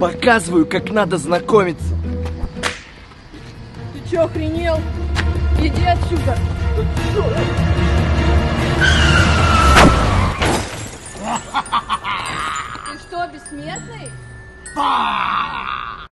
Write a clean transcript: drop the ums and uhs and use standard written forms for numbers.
Показываю, как надо знакомиться. Ты чё, охренел? Иди отсюда. Ты что, бессмертный?